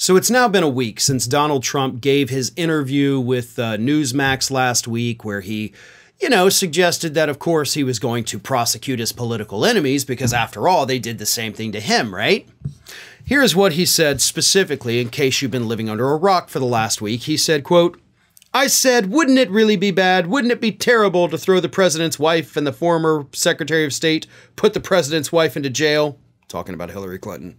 So it's now been a week since Donald Trump gave his interview with Newsmax last week, where he, you know, suggested that, of course, he was going to prosecute his political enemies because, after all, they did the same thing to him, right? Here's what he said specifically, in case you've been living under a rock for the last week. He said, quote, "I said, wouldn't it really be bad? Wouldn't it be terrible to throw the president's wife and the former Secretary of State, put the president's wife into jail?" Talking about Hillary Clinton.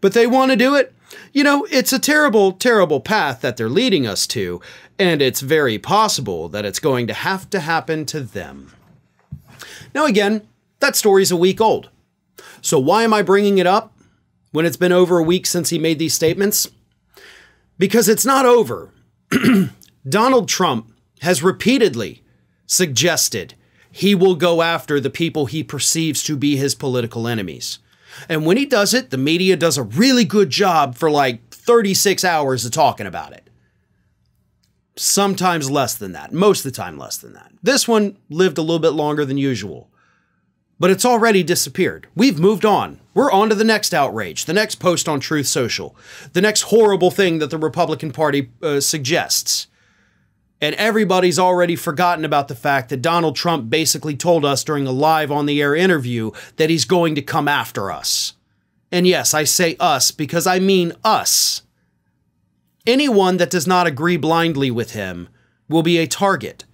"But they want to do it. You know, it's a terrible, terrible path that they're leading us to, and it's very possible that it's going to have to happen to them." Now, again, that story's a week old. So why am I bringing it up when it's been over a week since he made these statements? Because it's not over. Donald Trump has repeatedly suggested he will go after the people he perceives to be his political enemies. And when he does it, the media does a really good job for like 36 hours of talking about it. Sometimes less than that. Most of the time less than that. This one lived a little bit longer than usual. But it's already disappeared. We've moved on. We're on to the next outrage, the next post on Truth Social, the next horrible thing that the Republican Party suggests. And everybody's already forgotten about the fact that Donald Trump basically told us during a live on-the-air interview that he's going to come after us. And yes, I say us because I mean us. Anyone that does not agree blindly with him will be a target.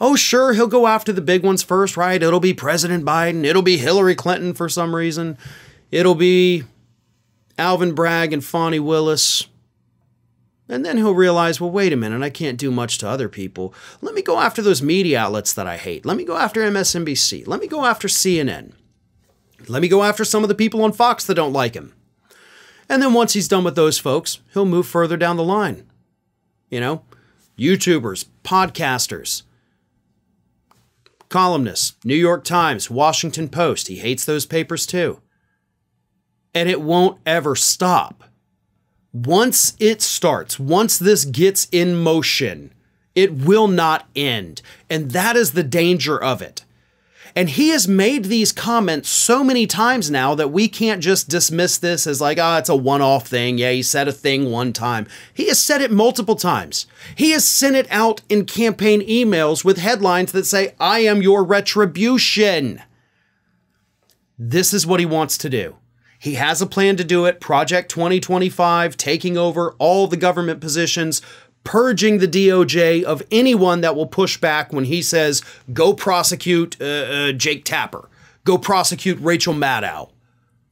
Oh, sure, he'll go after the big ones first, right? It'll be President Biden. It'll be Hillary Clinton for some reason. It'll be Alvin Bragg and Fani Willis. And then he'll realize, well, wait a minute, I can't do much to other people. Let me go after those media outlets that I hate. Let me go after MSNBC. Let me go after CNN. Let me go after some of the people on Fox that don't like him. And then once he's done with those folks, he'll move further down the line. You know, YouTubers, podcasters, columnists, New York Times, Washington Post. He hates those papers too. And it won't ever stop. Once it starts, once this gets in motion, it will not end. And that is the danger of it. And he has made these comments so many times now that we can't just dismiss this as like, ah, it's a one-off thing. Yeah, he said a thing one time. He has said it multiple times. He has sent it out in campaign emails with headlines that say, "I am your retribution." This is what he wants to do. He has a plan to do it. Project 2025, taking over all the government positions, purging the DOJ of anyone that will push back when he says, go prosecute Jake Tapper, go prosecute Rachel Maddow.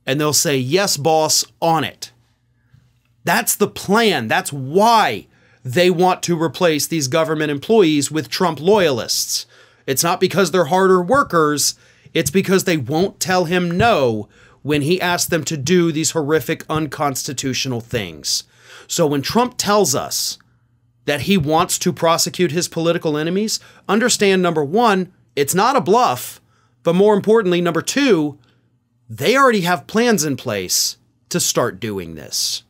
And they'll say, yes, boss, on it. That's the plan. That's why they want to replace these government employees with Trump loyalists. It's not because they're harder workers. It's because they won't tell him no when he asked them to do these horrific, unconstitutional things. So when Trump tells us that he wants to prosecute his political enemies, understand, number one, it's not a bluff, but more importantly, number two, they already have plans in place to start doing this.